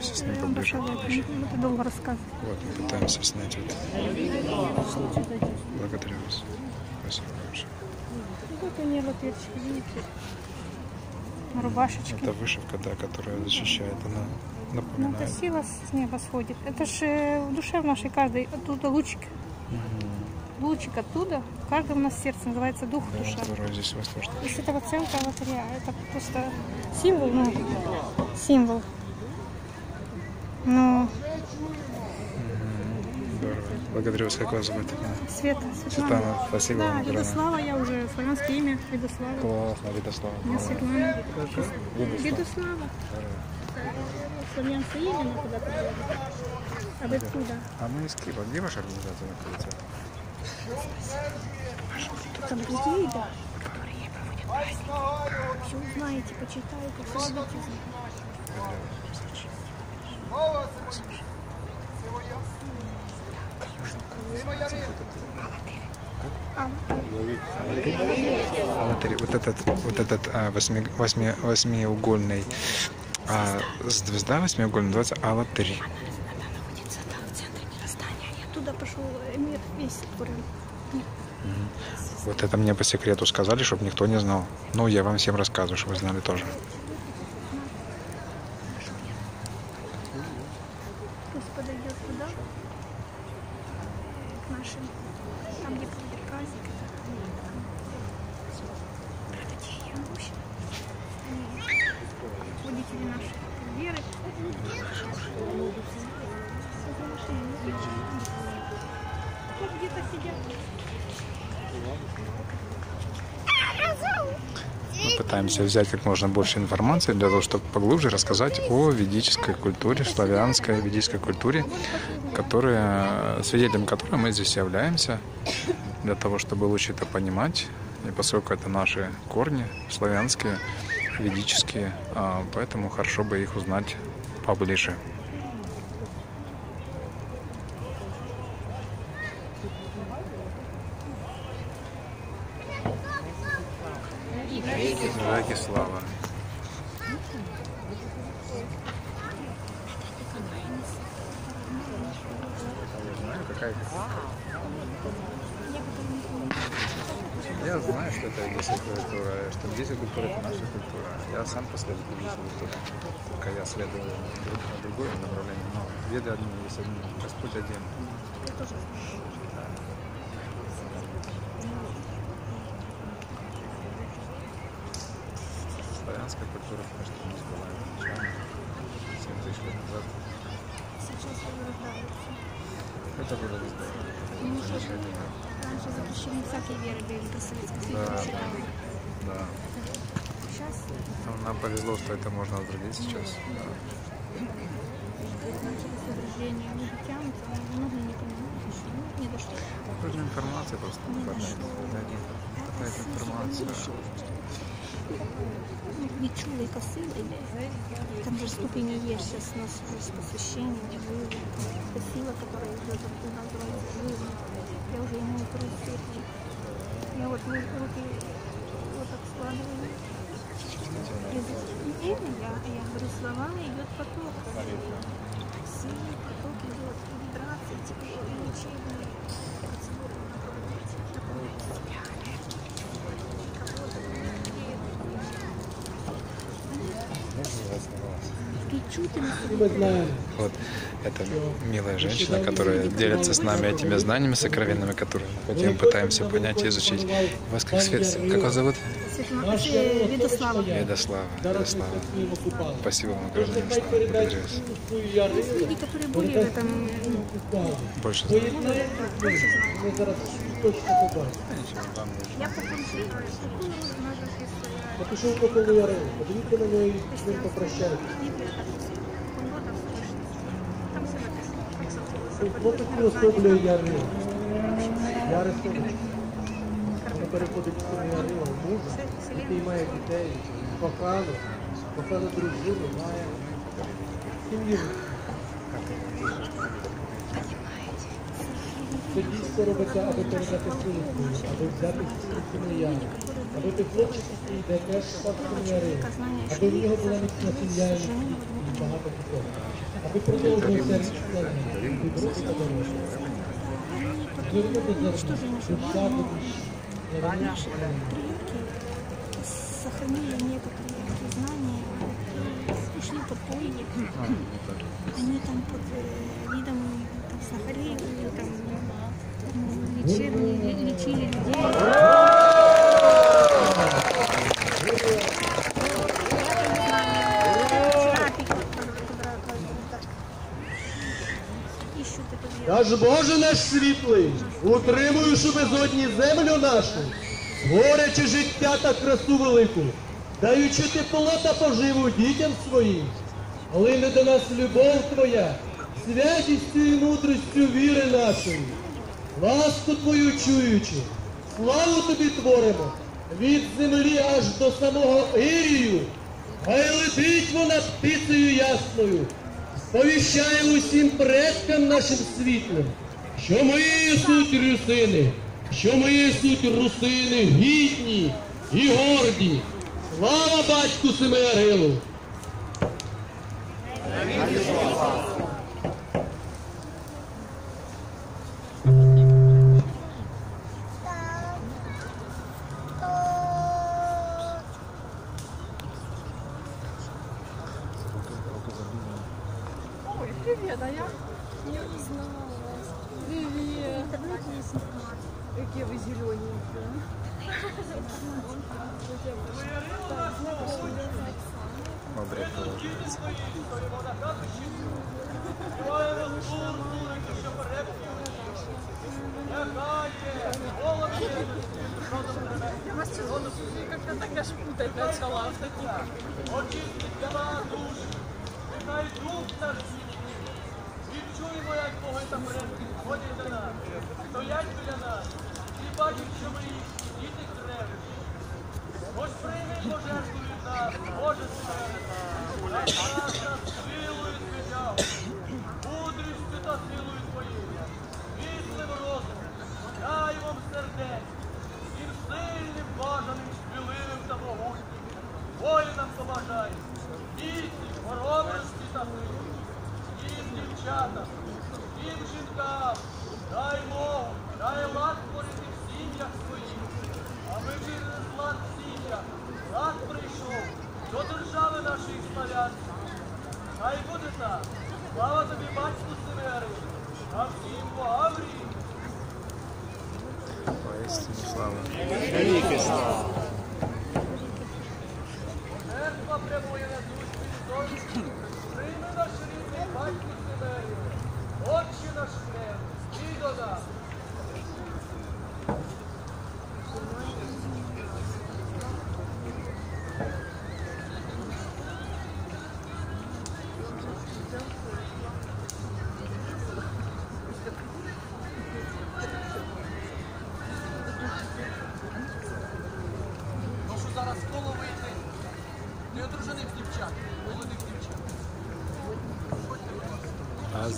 Сейчас не поближе. Это долго рассказывать. Вот, мы пытаемся снять вот. Благодарю вас. Спасибо большое. Вот они, алатырчики, видите? Рубашечки. Это вышивка, да, которая защищает, она напоминает. Ну, это сила с неба сходит. Это же в душе в нашей каждой. Оттуда лучик. Угу. Лучик оттуда. В каждом у нас сердце называется дух, да, душа. Здорово, здесь воздушно. То есть это вот целка алатыря. Это просто символ, ну, символ. Ну. Здорово. Благодарю вас. Как вас зовут? Светлана. Спасибо да, вам. Видослава, я уже славянское имя. Видослава. Классно, Видослава. Я Светлана. Видослава. Славянское имя, она куда-то была. Об откуда? А мы из Киева. Где ваша организация находится? Там людей, да, которые проводят праздники. Все узнаете, почитаете, посмотрите. Алатыры. Вот этот восьмиугольный звезда восьмиугольная называется алатырь. Она находится там, в центре мироздания. И оттуда пошел мир весь творен. Вот это мне по секрету сказали, чтобы никто не знал. Ну, я вам всем рассказываю, чтобы вы знали тоже. Мы пытаемся взять как можно больше информации для того, чтобы поглубже рассказать о ведической культуре, славянской ведической культуре, свидетелем которой мы здесь являемся, для того, чтобы лучше это понимать. И поскольку это наши корни славянские, ведические, поэтому хорошо бы их узнать поближе. Слава. Я знаю, что это ведическая культура, что ведическая культура – это наша культура. Я сам последовал ведическую культуру, только я следовал на другое направление, но веды одни, есть одни, Господь один. Славянская культура, что у нас была изначально 7000 лет назад. Сейчас вырождаются. Это вырождается. Замечательно. Раньше запрещены всякие веры были до Советского Союза. Да. Сейчас? Нам повезло, что это можно возродить сейчас. Возрождение тянут, а много не понимают. Не до что. Нужна информация просто. Какая-то информация. Вечулы и косылы, там же ступени есть, сейчас у нас уже посвящение, это сила, которая идет от нас вроде. Я уже ему не крутила. Я вот руки вот так складываю. И я говорю, словами идет поток. Сильный поток идет, вибрации, тепло и лечебные процедуры. Вот это милая женщина, которая делится с нами этими знаниями сокровенными, которые мы хотим, пытаемся понять и изучить. Вас как вас зовут? Видослава. Видослава. Спасибо вам огромное, Видослава. Люди, которые были в этом... Больше знают. Я покончила. Напиши, какой вы яры. Подивите на нее и с ним попрощайтесь. Вот такие особые яры. Яры сумочки. Она переходит к своему ярилам мужа, який має дітей, кохану дружину, має сім'ю. Понимаете? Це дійсно робиться, аби передати силку, аби взяти сім'я, аби ти хлопчик, який йде теж пак сім'яри, аби в нього була міцна сім'я і багато дітей, аби продовжувався рік складний, і друзі та дорожчі. Звернути зерно, душа до душі, не раніше сохранили некоторые эти знания, ушли под поиски, они там под видом там, сахарей, там, лечили людей. Тож, Боже наш світлий, утримуєш у безодні землю нашу, творячи життя та красу велику, даючи тепло та поживу дітям своїм, лине до нас любов твоя, святістю і мудрістю віри нашої. Ласку твою чуючи, славу тобі творимо, від землі аж до самого Ірію, хай летить вона птицею ясною, сповіщаємо усім предкам нашим світлим, що ми суть русини, гідні і горді. Слава батьку Семиярилу!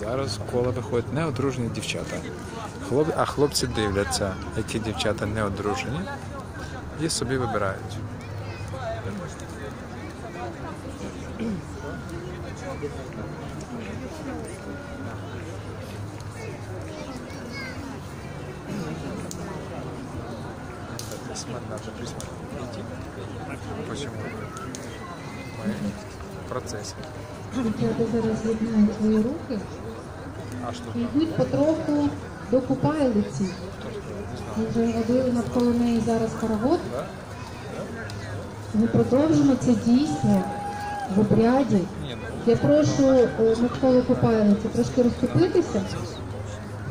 Зараз коло виходять неодружені дівчата, а хлопці дивляться, які дівчата неодружені, і собі вибирають. В процесі. Дівчата зараз з'єднають свої руки і йдуть потроху до Купайлиці. Ми вже водили навколо неї зараз паровод. Ми продовжимо це дійство в обряді. Я прошу навколо Купайлиці трошки розступитися.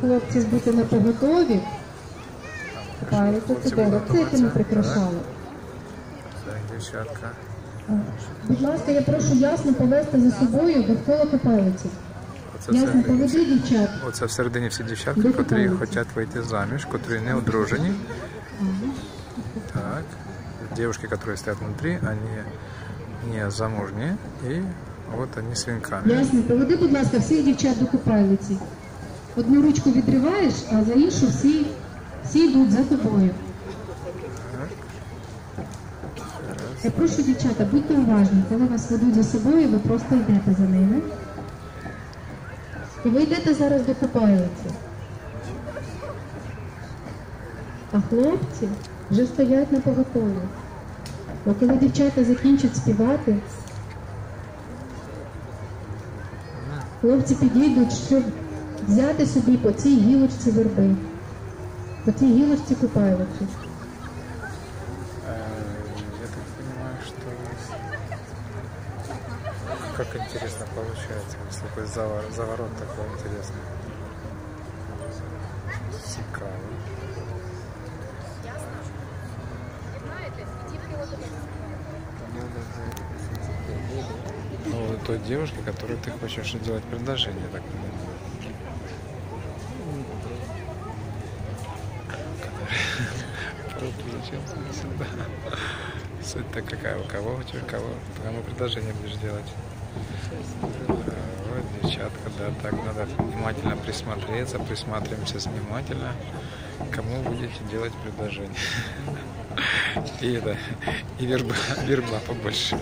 Хлопці збути на поготові. Купайлиця – це берегце, яке ми прикрашали. Будь ласка, я прошу ясно повести за собою довкола Купайлиці. Ясно, поведи дівчат. Оце всередині всі дівчатки, котрі хочуть вийти заміж, котрі не одружені. Так. Дівчатки, які стоять внутрі, вони не замужні. І от вони свинками. Ясно, поведи, будь ласка, всіх дівчат до Купайлиці. Одну ручку відриваєш, а за іншу всі йдуть за тобою. Я прошу, дівчата, будьте уважні, коли вас ведуть за собою, ви просто йдете за ними. І ви йдете зараз до Купайлиці. А хлопці вже стоять на поготові. Бо коли дівчата закінчать співати, хлопці підійдуть, щоб взяти собі по цій гілочці верби, по цій гілочці Купайлиці. Как интересно получается, если такой заворот такой интересный. Сикава. Ну, той девушке, которой ты хочешь делать предложение, так понимаю. Зачем ты сюда? Суть-то какая, у кого у тебя, кого? Кому предложение будешь делать? Вот, девчатка, да, так надо внимательно присмотреться, присматриваемся внимательно, кому будете делать предложение. И это, и верба побольше.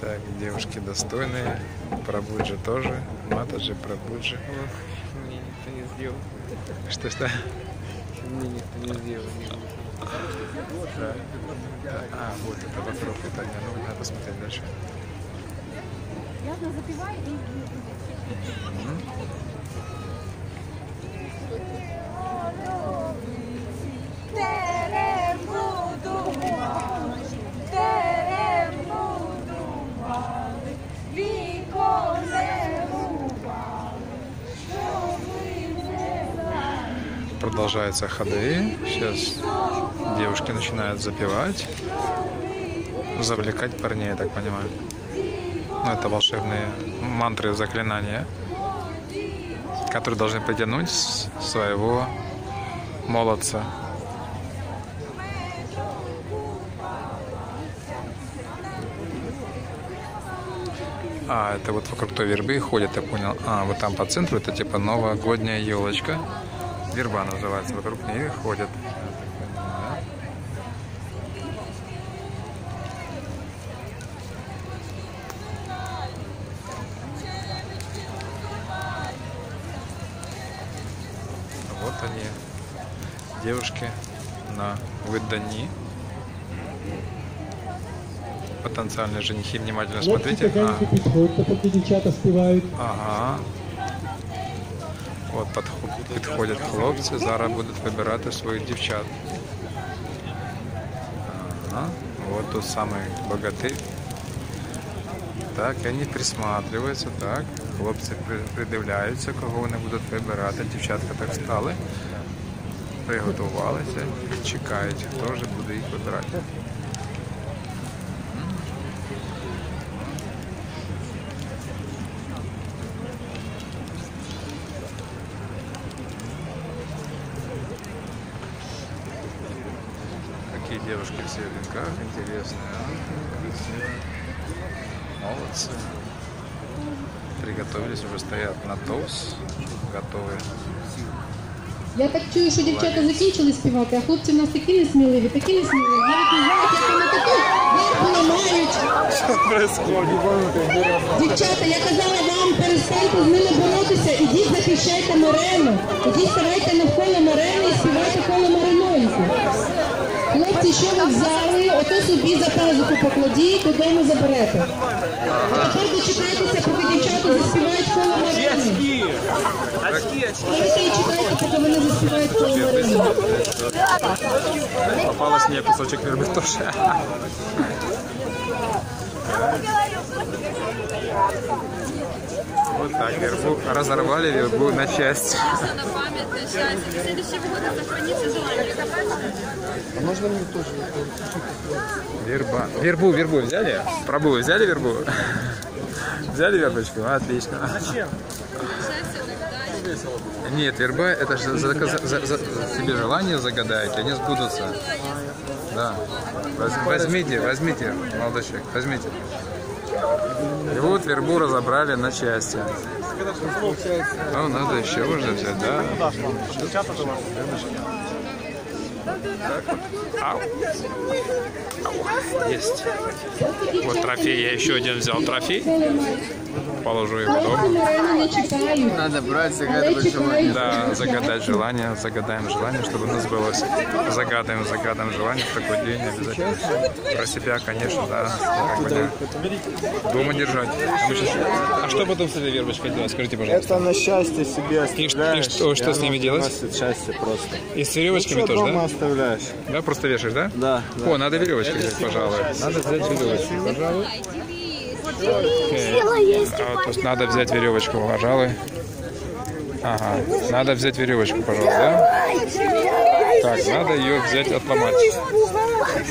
Так, девушки достойные, пробуджи тоже, матаджи, пробуджи. Мне никто не сделал. Что-что? Мне никто не сделал. Да. А, вот это вокруг, это не ну, надо посмотреть дальше. Ясно, запивай и... Продолжается ходы. Сейчас девушки начинают запевать, завлекать парней, я так понимаю. Ну, это волшебные мантры, заклинания, которые должны притянуть своего молодца. А, это вот вокруг той вербы ходят, я понял. А, вот там по центру, это типа новогодняя елочка. Верба называется, вокруг нее ходят. Вот они, девушки на выдании. Потенциальные женихи, внимательно смотрите. Ага. От підходять хлопці, зараз будуть вибирати своїх дівчат. Ага, от тут самий богатий. Так, вони присматриваються, так. Хлопці придивляються, кого вони будуть вибирати. Дівчатка так стали, приготувалися, чекають, хто ж буде їх вибирати. Такие девушки все в венках, интересные, молодцы. Приготовились, уже стоят на тост, готовы. Я так чую, что девчата закончили спевать, а хлопцы у нас такие несмеливые, навіть не знають, як вони таку вербу ламають. Що происходит? Дівчата, я казала вам, перестаньте з ними боротися, ідіть захищайте Морену, ідіть старайте навколо Морени і співайте коло Мореноньку. Хлопці, що ви взяли, ото собі за пазуху покладіть, додому заберете. А тепер дочекайтеся, поки дівчата заспівають коло Морени. Давайте і чекайте, поки вони заспівають коло Морени. Попалась мені кусочок верби теж. Вот так, вербу разорвали, вербу на части. Верба. Вербу взяли? Пробу, взяли вербу? Взяли вербочку? Отлично. Зачем? Нет, верба, это же себе желание загадает, они сбудутся. Да. Возьмите, молодой человек, возьмите. И вот вербу разобрали на части. А, надо еще можно взять, да? Ау. Ау. Есть. Вот трофей, я еще один взял трофей. Положу его дома. Надо брать, загадывать желание. Да, загадать желание, загадаем желание, чтобы у нас было. Загадаем желание в такой день обязательно. Про себя, конечно, да. Дома держать. А что потом с этой вербочкой делать? Скажите, пожалуйста. Это на счастье себе оставляешь. И что с ними делать? Счастье просто. И с веревочками тоже, дома да? Оставляешь. Да, просто вешаешь, да? Да. О, да. Надо веревочки взять, пожалуй. Надо взять веревочки, пожалуй. А, то есть надо взять веревочку, пожалуй. Ага, надо взять веревочку, пожалуй, да? Так, надо ее взять, отломать.